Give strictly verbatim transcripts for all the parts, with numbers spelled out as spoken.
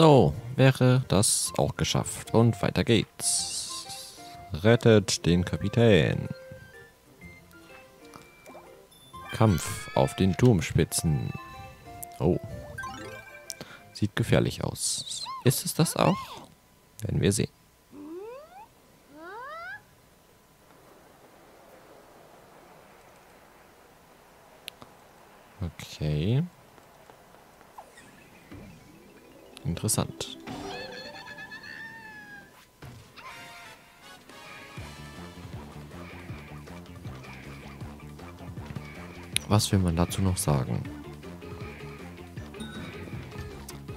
So, wäre das auch geschafft. Und weiter geht's. Rettet den Kapitän. Kampf auf den Turmspitzen. Oh. Sieht gefährlich aus. Ist es das auch? Werden wir sehen. Okay. Interessant. Was will man dazu noch sagen?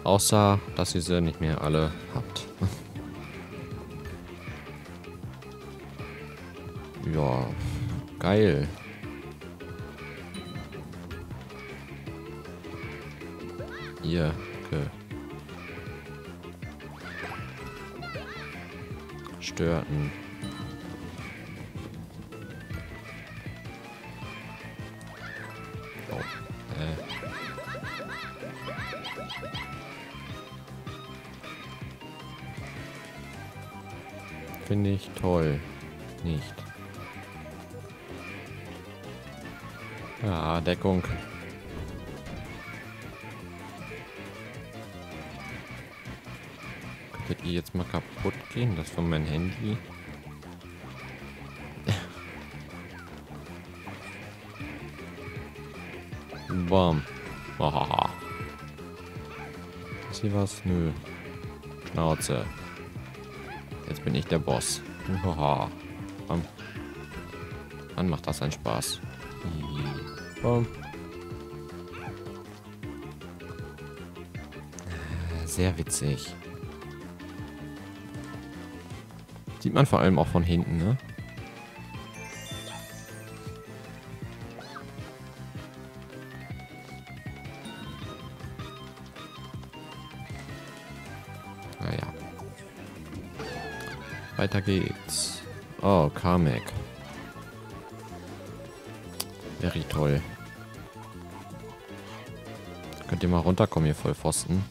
Außer, dass ihr sie nicht mehr alle habt. Ja, geil. Ihr, okay. Störten. Finde ich toll. Nicht. Ja, Deckung. Könntet ihr jetzt mal kaputt gehen? Das von meinem Handy. Bam. Hahaha. Ist hier was? Nö. Schnauze. Jetzt bin ich der Boss. Haha. Bam. Dann macht das einen Spaß. Bam. Sehr witzig. Sieht man vor allem auch von hinten, ne? Weiter geht's. Oh, Kamek. Very toll. Könnt ihr mal runterkommen, ihr Vollpfosten?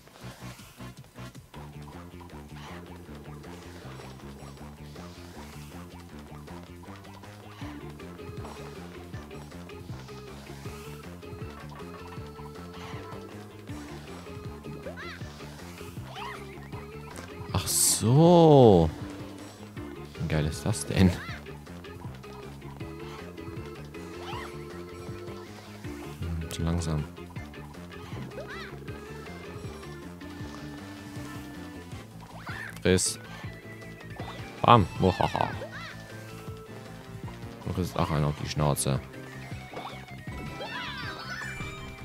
Ach so. Wie geil ist das denn? Hm, zu langsam. Riss. Bam. Mohaha. Und riss auch einer auf die Schnauze.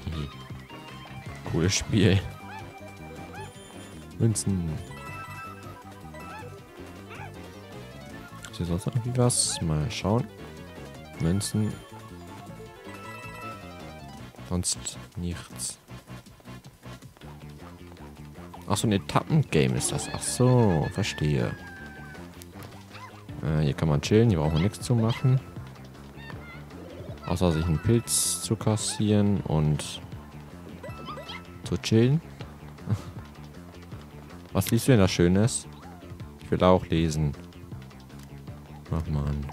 Hihi. Cooles Spiel. Münzen. Ist hier sonst irgendwie was? Mal schauen. Münzen. Sonst nichts. Ach so, ein Etappengame ist das. Ach so, verstehe. Äh, hier kann man chillen, hier braucht man nichts zu machen. Außer sich einen Pilz zu kassieren und zu chillen. Was liest du denn da Schönes? Ich will auch lesen. Mach mal an.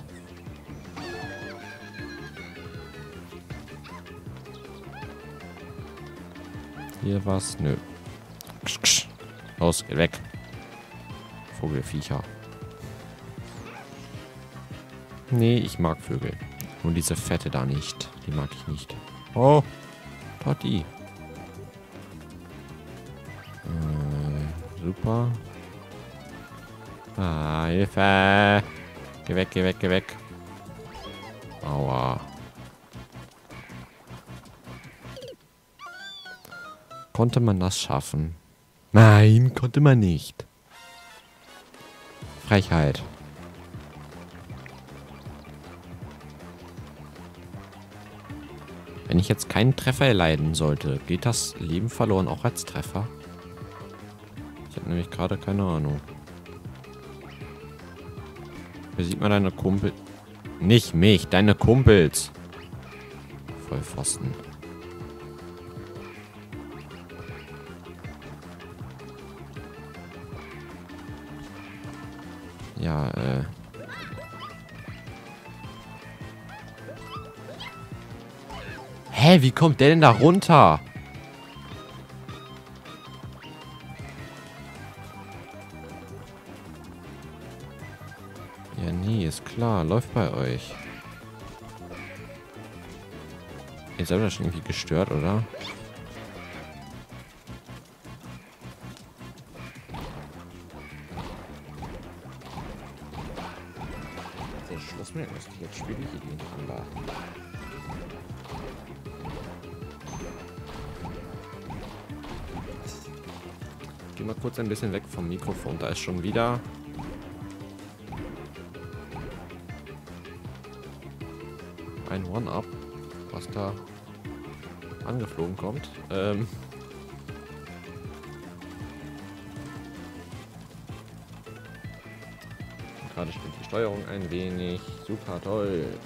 Hier was? Nö. Ksch, ksch. Los, geht weg. Vogelviecher. Nee, ich mag Vögel. Nur diese Fette da nicht. Die mag ich nicht. Oh, Totti. Äh, super. Ah, Hilfe. Geh weg, geh weg, geh weg. Aua. Konnte man das schaffen? Nein, konnte man nicht. Frechheit. Wenn ich jetzt keinen Treffer erleiden sollte, geht das Leben verloren auch als Treffer? Ich habe nämlich gerade keine Ahnung. Hier sieht man deine Kumpel. Nicht mich, deine Kumpels. Vollpfosten. Ja, äh. Hä, wie kommt der denn da runter? Ja, nee, ist klar. Läuft bei euch. Jetzt habt ihr das schon irgendwie gestört, oder? Der Schluss mir muss ich jetzt spiele ich hier nicht anlachen. Mal kurz ein bisschen weg vom Mikrofon. Da ist schon wieder. Ein One-Up, was da angeflogen kommt. Ähm. Gerade spielt die Steuerung ein wenig. Super toll.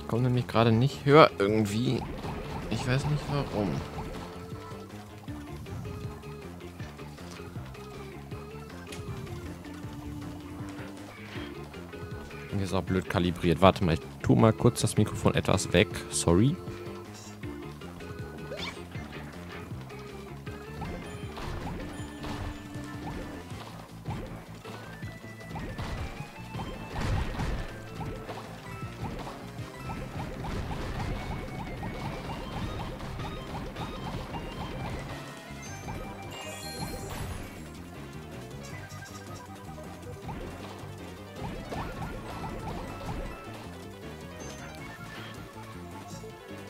Ich komme nämlich gerade nicht höher irgendwie. Ich weiß nicht warum. Hier ist auch blöd kalibriert. Warte mal, ich tue mal kurz das Mikrofon etwas weg. Sorry.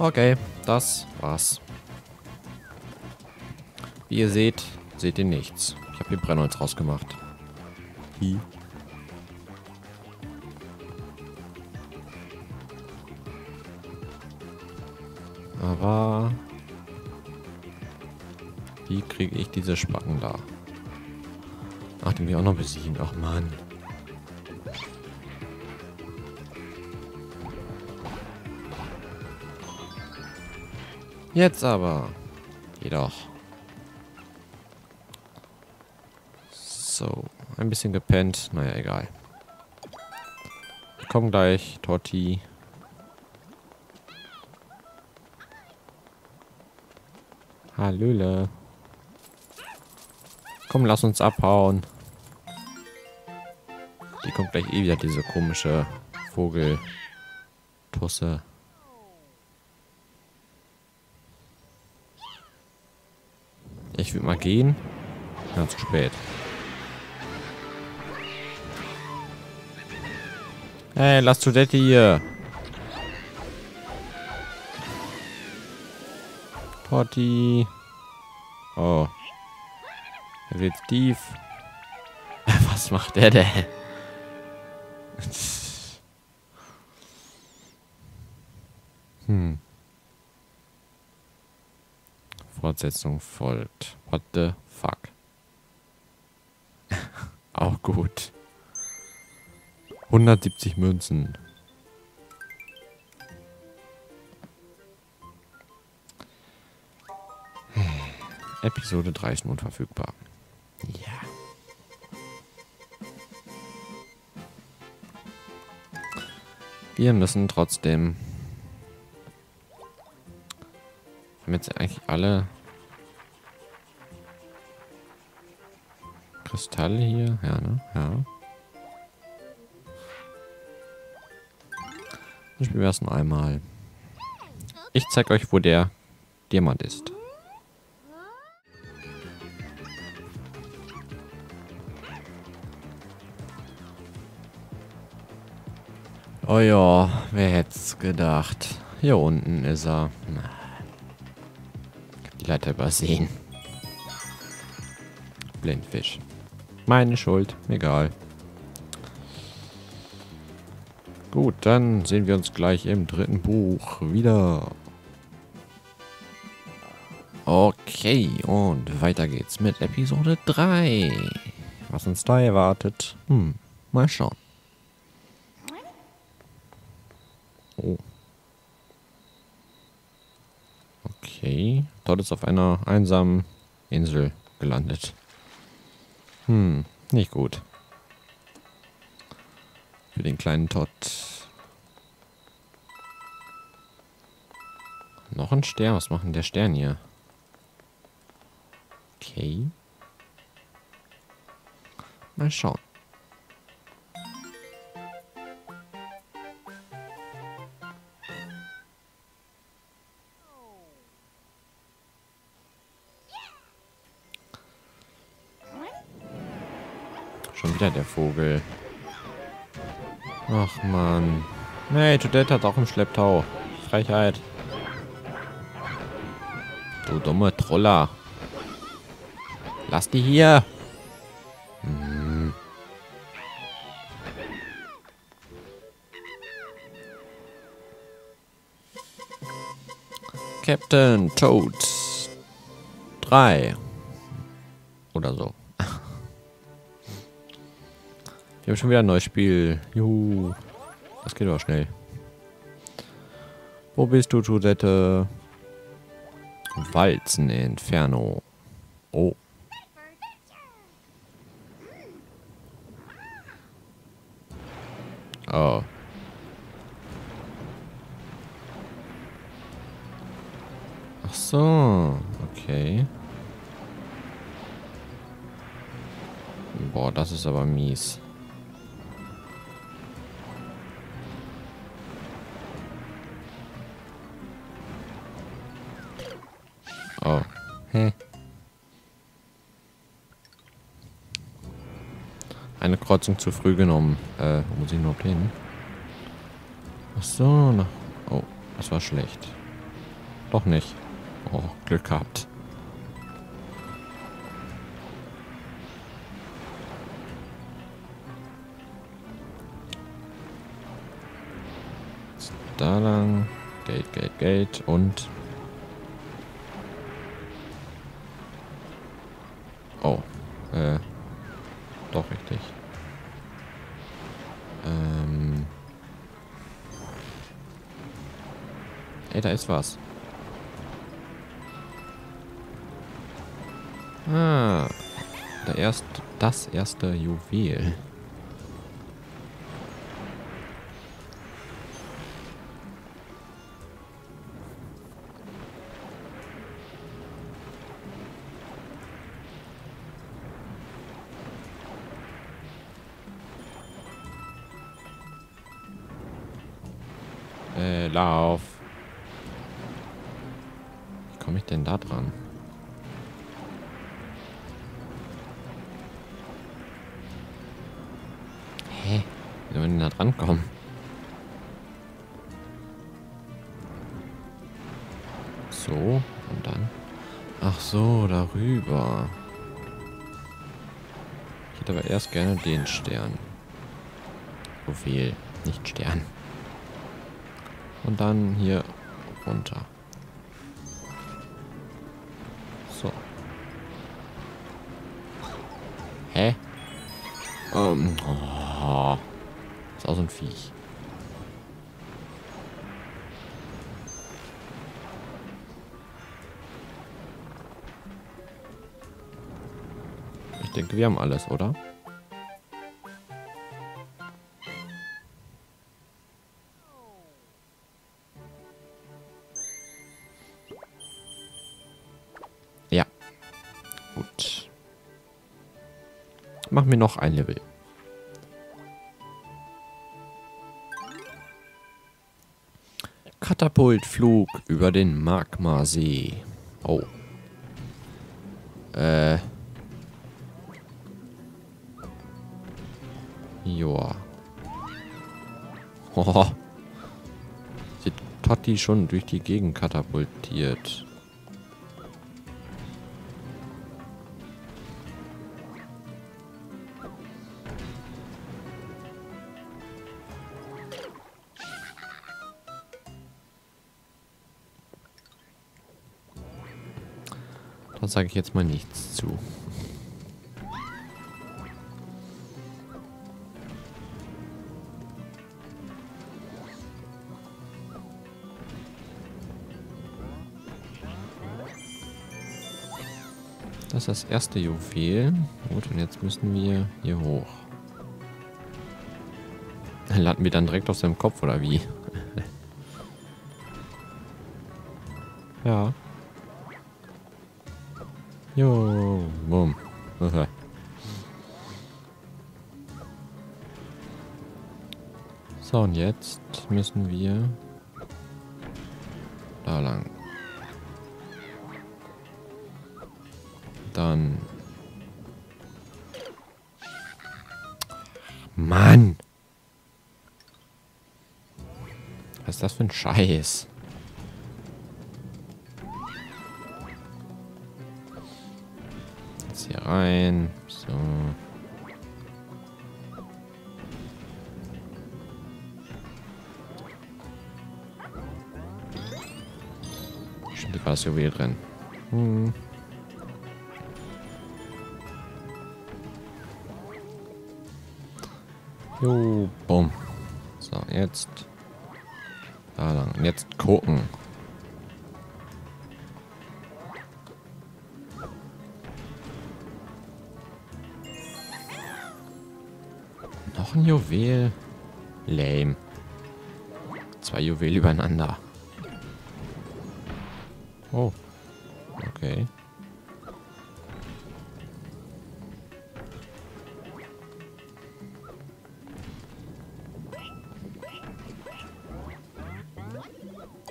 Okay, das war's. Wie ihr seht, seht ihr nichts. Ich habe hier Brennholz rausgemacht. Hi. Aber wie kriege ich diese Spacken da? Ach, den will ich auch noch besiegen. Ach Mann. Jetzt aber. Jedoch. So. Ein bisschen gepennt. Naja, egal. Wir kommen gleich. Totti. Hallöle. Komm, lass uns abhauen. Die kommt gleich eh wieder, diese komische Vogeltusse. Ich will mal gehen. Ja, zu spät. Hey, lass Toadette hier. Potti. Oh. Er wird tief. Was macht der denn? Hm. Fortsetzung folgt. What the fuck? Auch gut. hundertsiebzig Münzen. Episode drei ist nun verfügbar. Ja. Wir müssen trotzdem... Haben jetzt eigentlich alle Kristalle hier? Ja, ne? Ja. Ich spiele erst noch einmal. Ich zeig euch, wo der Diamant ist. Oh ja, wer hätt's gedacht? Hier unten ist er. Na. Leider übersehen. Blindfisch. Meine Schuld. Egal. Gut, dann sehen wir uns gleich im dritten Buch wieder. Okay, und weiter geht's mit Episode drei. Was uns da erwartet? Hm, mal schauen. Oh. Okay, Toad ist auf einer einsamen Insel gelandet. Hm, nicht gut. Für den kleinen Toad. Noch ein Stern, was macht denn der Stern hier? Okay. Mal schauen. Schon wieder der Vogel. Ach man. Nee, Toadette hat auch einen Schlepptau. Frechheit. Du dumme Troller. Lass die hier. Hm. Captain Toad. drei. Oder so. Wir haben schon wieder ein neues Spiel. Juhu. Das geht aber schnell. Wo bist du, Toadette? Walzen Inferno. Oh. Oh. Ach so. Okay. Boah, das ist aber mies. Oh. Hä? Eine Kreuzung zu früh genommen. Äh, wo muss ich überhaupt hin? Ach so, na. Oh, das war schlecht. Doch nicht. Oh, Glück gehabt. Da lang. Gate, Gate, Gate und... Oh, äh, doch richtig. Ähm. Ey, da ist was. Ah, der erste, das erste Juwel. Äh, lauf. Wie komme ich denn da dran? Hä? Wie soll man denn da dran kommen? So, und dann? Ach so, darüber. Ich hätte aber erst gerne den Stern. So viel, nicht Stern. Und dann hier runter. So. Hä? Ähm. Oh. Ist auch so ein Viech. Ich denke, wir haben alles, oder? Machen wir noch ein Level. Katapultflug über den Magmasee. Oh. Äh. Joa. Oh. Sieht Totti schon durch die Gegend katapultiert. Da sage ich jetzt mal nichts zu. Das ist das erste Juwel. Gut, und jetzt müssen wir hier hoch. Landen wir dann direkt auf seinem Kopf, oder wie? Ja. Jo, bumm. Okay. So, und jetzt müssen wir da lang. Dann. Mann! Was ist das für ein Scheiß? Jetzt hier rein. So. Stimmt, da war das Juwel drin. Hm. Jo, bumm. So, jetzt. Da lang. Und jetzt gucken. Noch ein Juwel. Lame. Zwei Juwelen übereinander. Oh. Okay.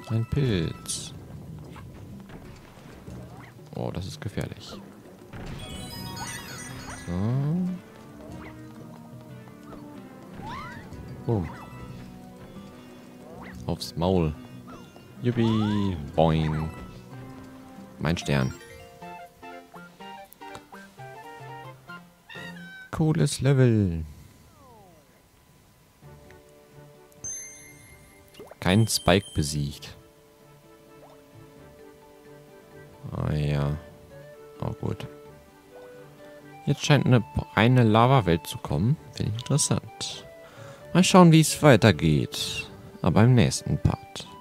Ein Pilz. Oh, das ist gefährlich. So. Boom. Aufs Maul. Yuppie. Boing. Mein Stern. Cooles Level. Kein Spike besiegt. Ah ja. Oh gut. Jetzt scheint eine reine Lava-Welt zu kommen. Finde ich interessant. Mal schauen, wie es weitergeht. Aber im nächsten Part.